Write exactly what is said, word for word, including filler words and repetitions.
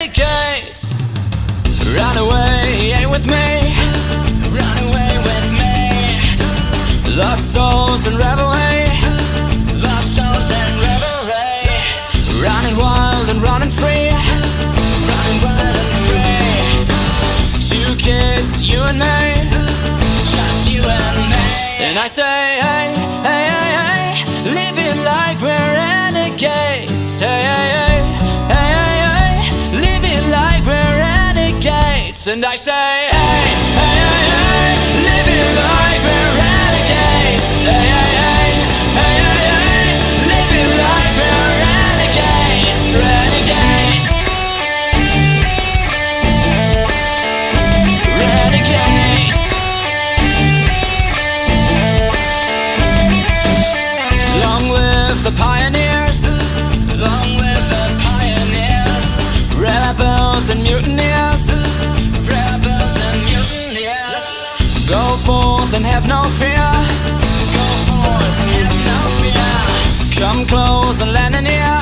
Case. Run away with me, run away with me. Lost souls and revelry, lost souls and revelry. Running wild and running free, running wild and free. Two kids, you and me, just you and me. And I say, hey, hey, hey, hey, living like we're renegades. Hey, hey, hey. And I say, hey, hey, hey, hey, living life we're renegades. Hey, hey, hey, hey, hey, hey, living life we're renegades, renegades, renegades. Long live the pioneers, long live the pioneers, rebels and mutineers. Go forth and have no fear. Go forth and have no fear. Come close and lend an ear.